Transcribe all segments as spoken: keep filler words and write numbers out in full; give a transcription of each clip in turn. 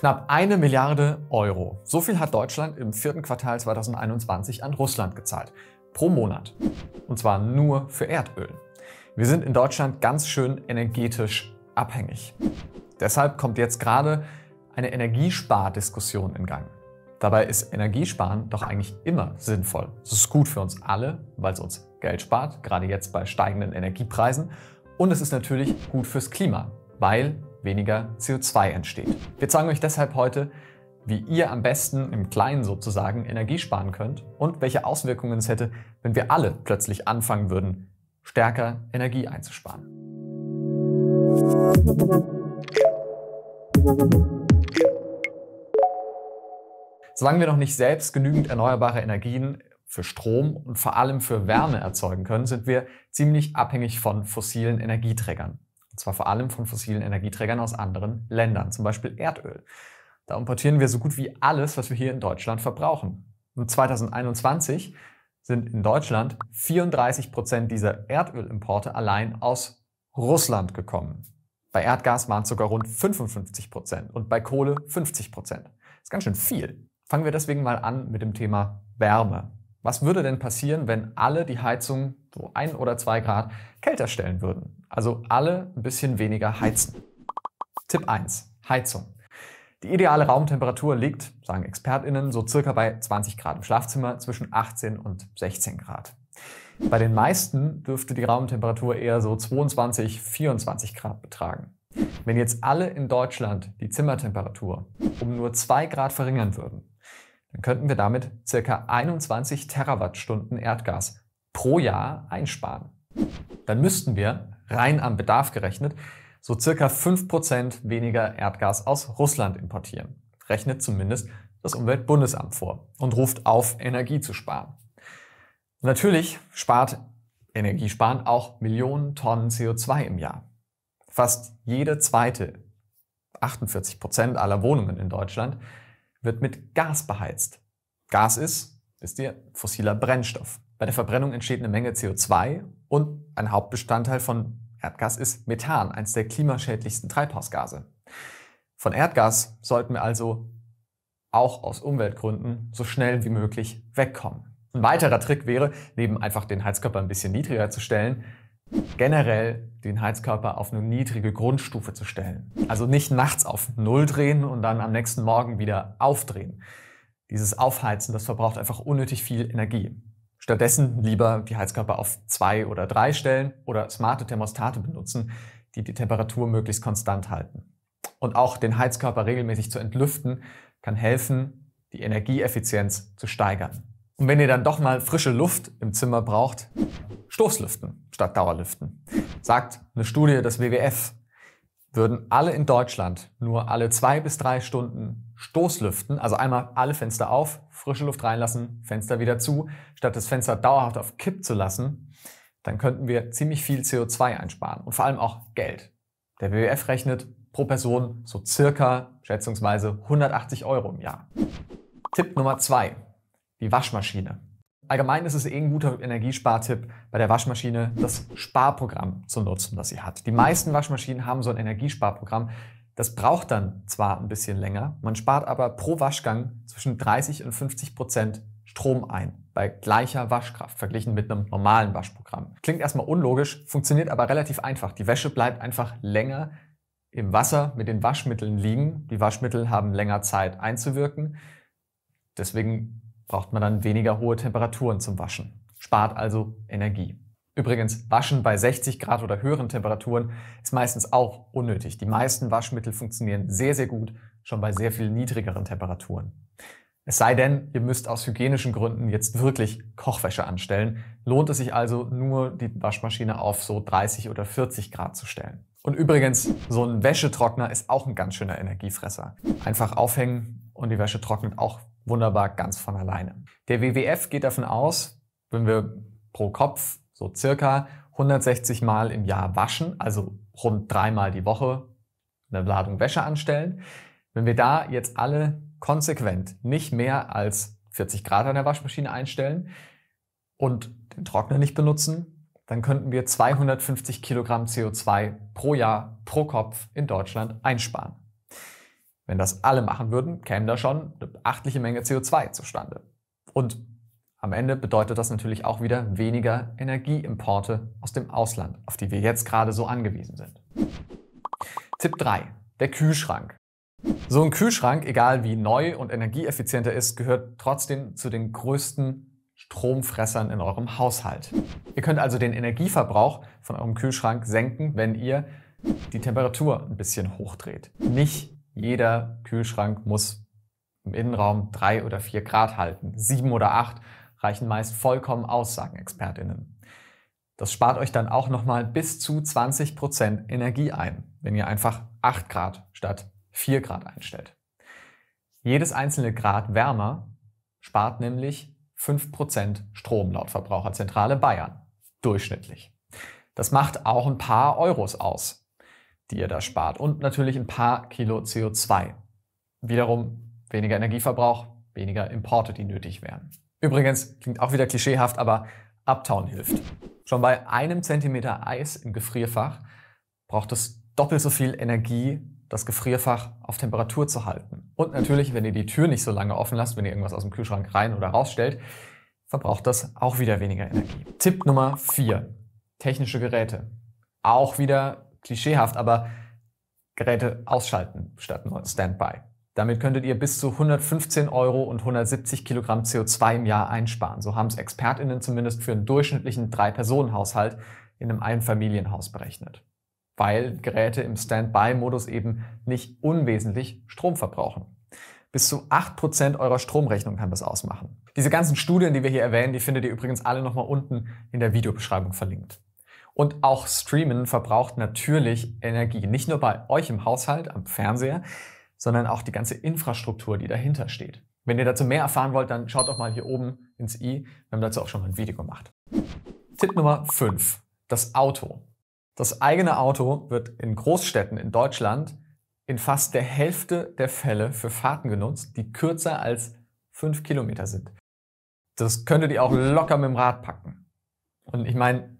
Knapp eine Milliarde Euro. So viel hat Deutschland im vierten Quartal zweitausendeinundzwanzig an Russland gezahlt. Pro Monat. Und zwar nur für Erdöl. Wir sind in Deutschland ganz schön energetisch abhängig. Deshalb kommt jetzt gerade eine Energiespardiskussion in Gang. Dabei ist Energiesparen doch eigentlich immer sinnvoll. Es ist gut für uns alle, weil es uns Geld spart, gerade jetzt bei steigenden Energiepreisen. Und es ist natürlich gut fürs Klima, weil weniger C O zwei entsteht. Wir zeigen euch deshalb heute, wie ihr am besten im Kleinen sozusagen Energie sparen könnt und welche Auswirkungen es hätte, wenn wir alle plötzlich anfangen würden, stärker Energie einzusparen. Solange wir noch nicht selbst genügend erneuerbare Energien für Strom und vor allem für Wärme erzeugen können, sind wir ziemlich abhängig von fossilen Energieträgern. Und zwar vor allem von fossilen Energieträgern aus anderen Ländern, zum Beispiel Erdöl. Da importieren wir so gut wie alles, was wir hier in Deutschland verbrauchen. Und zweitausendeinundzwanzig sind in Deutschland vierunddreißig Prozent dieser Erdölimporte allein aus Russland gekommen. Bei Erdgas waren es sogar rund fünfundfünfzig Prozent und bei Kohle fünfzig Prozent. Das ist ganz schön viel. Fangen wir deswegen mal an mit dem Thema Wärme. Was würde denn passieren, wenn alle die Heizung so ein oder zwei Grad kälter stellen würden? Also alle ein bisschen weniger heizen. Tipp eins. Heizung. Die ideale Raumtemperatur liegt, sagen ExpertInnen, so circa bei zwanzig Grad im Schlafzimmer, zwischen achtzehn und sechzehn Grad. Bei den meisten dürfte die Raumtemperatur eher so zweiundzwanzig, vierundzwanzig Grad betragen. Wenn jetzt alle in Deutschland die Zimmertemperatur um nur zwei Grad verringern würden, dann könnten wir damit circa einundzwanzig Terawattstunden Erdgas pro Jahr einsparen. Dann müssten wir, rein am Bedarf gerechnet, so circa fünf Prozent weniger Erdgas aus Russland importieren. Rechnet zumindest das Umweltbundesamt vor und ruft auf, Energie zu sparen. Natürlich spart Energiesparen auch Millionen Tonnen C O zwei im Jahr. Fast jede zweite, achtundvierzig Prozent aller Wohnungen in Deutschland, wird mit Gas beheizt. Gas ist, wisst ihr, fossiler Brennstoff. Bei der Verbrennung entsteht eine Menge C O zwei und ein Hauptbestandteil von Erdgas ist Methan, eines der klimaschädlichsten Treibhausgase. Von Erdgas sollten wir also auch aus Umweltgründen so schnell wie möglich wegkommen. Ein weiterer Trick wäre, neben einfach den Heizkörper ein bisschen niedriger zu stellen, generell den Heizkörper auf eine niedrige Grundstufe zu stellen. Also nicht nachts auf Null drehen und dann am nächsten Morgen wieder aufdrehen. Dieses Aufheizen, das verbraucht einfach unnötig viel Energie. Stattdessen lieber die Heizkörper auf zwei oder drei stellen oder smarte Thermostate benutzen, die die Temperatur möglichst konstant halten. Und auch den Heizkörper regelmäßig zu entlüften, kann helfen, die Energieeffizienz zu steigern. Und wenn ihr dann doch mal frische Luft im Zimmer braucht, Stoßlüften statt Dauerlüften. Sagt eine Studie des W W F. Würden alle in Deutschland nur alle zwei bis drei Stunden Stoßlüften, also einmal alle Fenster auf, frische Luft reinlassen, Fenster wieder zu, statt das Fenster dauerhaft auf Kipp zu lassen, dann könnten wir ziemlich viel C O zwei einsparen und vor allem auch Geld. Der W W F rechnet pro Person so circa schätzungsweise hundertachtzig Euro im Jahr. Tipp Nummer zwei. Die Waschmaschine. Allgemein ist es eh ein guter Energiespartipp, bei der Waschmaschine das Sparprogramm zu nutzen, das sie hat. Die meisten Waschmaschinen haben so ein Energiesparprogramm. Das braucht dann zwar ein bisschen länger, man spart aber pro Waschgang zwischen dreißig und fünfzig Prozent Strom ein, bei gleicher Waschkraft, verglichen mit einem normalen Waschprogramm. Klingt erstmal unlogisch, funktioniert aber relativ einfach. Die Wäsche bleibt einfach länger im Wasser mit den Waschmitteln liegen. Die Waschmittel haben länger Zeit einzuwirken. Deswegen braucht man dann weniger hohe Temperaturen zum Waschen. Spart also Energie. Übrigens, Waschen bei sechzig Grad oder höheren Temperaturen ist meistens auch unnötig. Die meisten Waschmittel funktionieren sehr, sehr gut, schon bei sehr viel niedrigeren Temperaturen. Es sei denn, ihr müsst aus hygienischen Gründen jetzt wirklich Kochwäsche anstellen. Lohnt es sich also, nur die Waschmaschine auf so dreißig oder vierzig Grad zu stellen. Und übrigens, so ein Wäschetrockner ist auch ein ganz schöner Energiefresser. Einfach aufhängen und die Wäsche trocknet auch wunderbar ganz von alleine. Der W W F geht davon aus, wenn wir pro Kopf so circa hundertsechzig Mal im Jahr waschen, also rund dreimal die Woche eine Ladung Wäsche anstellen, wenn wir da jetzt alle konsequent nicht mehr als vierzig Grad an der Waschmaschine einstellen und den Trockner nicht benutzen, dann könnten wir zweihundertfünfzig Kilogramm C O zwei pro Jahr pro Kopf in Deutschland einsparen. Wenn das alle machen würden, käme da schon eine beachtliche Menge C O zwei zustande. Und am Ende bedeutet das natürlich auch wieder weniger Energieimporte aus dem Ausland, auf die wir jetzt gerade so angewiesen sind. Tipp drei. Der Kühlschrank. So ein Kühlschrank, egal wie neu und energieeffizient er ist, gehört trotzdem zu den größten Stromfressern in eurem Haushalt. Ihr könnt also den Energieverbrauch von eurem Kühlschrank senken, wenn ihr die Temperatur ein bisschen hochdreht. Nicht jeder Kühlschrank muss im Innenraum drei oder vier Grad halten. Sieben oder acht reichen meist vollkommen aus, sagen ExpertInnen. Das spart euch dann auch nochmal bis zu zwanzig Prozent Energie ein, wenn ihr einfach acht Grad statt vier Grad einstellt. Jedes einzelne Grad wärmer spart nämlich fünf Prozent Strom laut Verbraucherzentrale Bayern. Durchschnittlich. Das macht auch ein paar Euros aus, die ihr da spart. Und natürlich ein paar Kilo C O zwei. Wiederum weniger Energieverbrauch, weniger Importe, die nötig wären. Übrigens, klingt auch wieder klischeehaft, aber Uptown hilft. Schon bei einem Zentimeter Eis im Gefrierfach braucht es doppelt so viel Energie, das Gefrierfach auf Temperatur zu halten. Und natürlich, wenn ihr die Tür nicht so lange offen lasst, wenn ihr irgendwas aus dem Kühlschrank rein oder rausstellt, verbraucht das auch wieder weniger Energie. Tipp Nummer vier. Technische Geräte. Auch wieder klischeehaft, aber Geräte ausschalten statt nur Standby. Damit könntet ihr bis zu hundertfünfzehn Euro und hundertsiebzig Kilogramm C O zwei im Jahr einsparen. So haben es ExpertInnen zumindest für einen durchschnittlichen Drei-Personen-Haushalt in einem Einfamilienhaus berechnet, weil Geräte im Standby-Modus eben nicht unwesentlich Strom verbrauchen. Bis zu acht Prozent eurer Stromrechnung kann das ausmachen. Diese ganzen Studien, die wir hier erwähnen, die findet ihr übrigens alle nochmal unten in der Videobeschreibung verlinkt. Und auch Streamen verbraucht natürlich Energie. Nicht nur bei euch im Haushalt, am Fernseher, sondern auch die ganze Infrastruktur, die dahinter steht. Wenn ihr dazu mehr erfahren wollt, dann schaut doch mal hier oben ins i. Wir haben dazu auch schon mal ein Video gemacht. Tipp Nummer fünf. Das Auto. Das eigene Auto wird in Großstädten in Deutschland in fast der Hälfte der Fälle für Fahrten genutzt, die kürzer als fünf Kilometer sind. Das könntet ihr auch locker mit dem Rad packen. Und ich meine,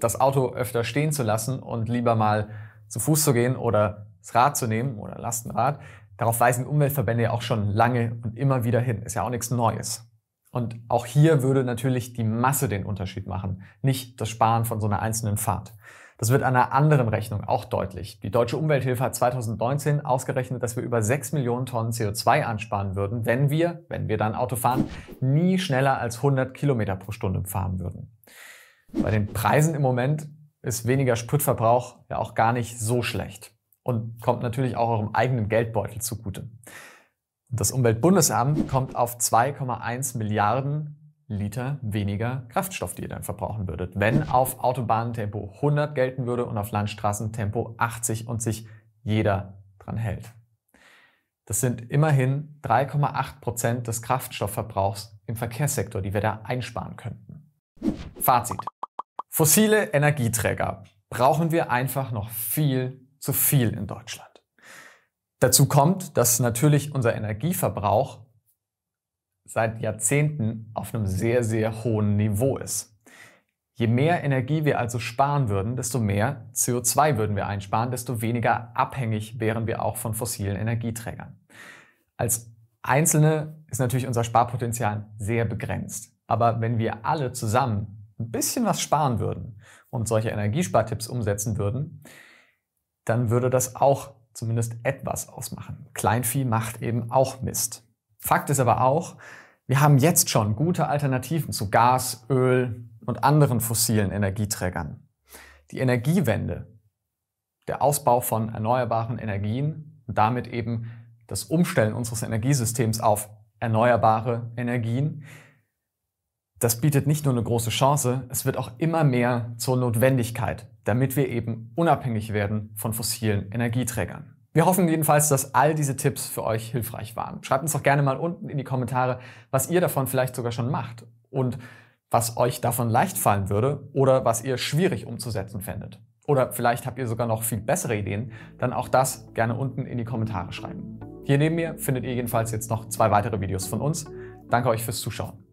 das Auto öfter stehen zu lassen und lieber mal zu Fuß zu gehen oder das Rad zu nehmen oder Lastenrad, darauf weisen Umweltverbände ja auch schon lange und immer wieder hin. Ist ja auch nichts Neues. Und auch hier würde natürlich die Masse den Unterschied machen, nicht das Sparen von so einer einzelnen Fahrt. Das wird an einer anderen Rechnung auch deutlich. Die Deutsche Umwelthilfe hat zweitausendneunzehn ausgerechnet, dass wir über sechs Millionen Tonnen C O zwei ansparen würden, wenn wir, wenn wir dann Auto fahren, nie schneller als hundert Kilometer pro Stunde fahren würden. Bei den Preisen im Moment ist weniger Spritverbrauch ja auch gar nicht so schlecht und kommt natürlich auch eurem eigenen Geldbeutel zugute. Das Umweltbundesamt kommt auf zwei Komma eins Milliarden Liter weniger Kraftstoff, die ihr dann verbrauchen würdet, wenn auf Autobahnen Tempo hundert gelten würde und auf Landstraßen Tempo achtzig und sich jeder dran hält. Das sind immerhin drei Komma acht Prozent des Kraftstoffverbrauchs im Verkehrssektor, die wir da einsparen könnten. Fazit. Fossile Energieträger brauchen wir einfach noch viel zu viel in Deutschland. Dazu kommt, dass natürlich unser Energieverbrauch seit Jahrzehnten auf einem sehr, sehr hohen Niveau ist. Je mehr Energie wir also sparen würden, desto mehr C O zwei würden wir einsparen, desto weniger abhängig wären wir auch von fossilen Energieträgern. Als Einzelne ist natürlich unser Sparpotenzial sehr begrenzt. Aber wenn wir alle zusammen ein bisschen was sparen würden und solche Energiespartipps umsetzen würden, dann würde das auch zumindest etwas ausmachen. Kleinvieh macht eben auch Mist. Fakt ist aber auch, wir haben jetzt schon gute Alternativen zu Gas, Öl und anderen fossilen Energieträgern. Die Energiewende, der Ausbau von erneuerbaren Energien und damit eben das Umstellen unseres Energiesystems auf erneuerbare Energien, das bietet nicht nur eine große Chance, es wird auch immer mehr zur Notwendigkeit, damit wir eben unabhängig werden von fossilen Energieträgern. Wir hoffen jedenfalls, dass all diese Tipps für euch hilfreich waren. Schreibt uns doch gerne mal unten in die Kommentare, was ihr davon vielleicht sogar schon macht und was euch davon leicht fallen würde oder was ihr schwierig umzusetzen fändet. Oder vielleicht habt ihr sogar noch viel bessere Ideen, dann auch das gerne unten in die Kommentare schreiben. Hier neben mir findet ihr jedenfalls jetzt noch zwei weitere Videos von uns. Danke euch fürs Zuschauen.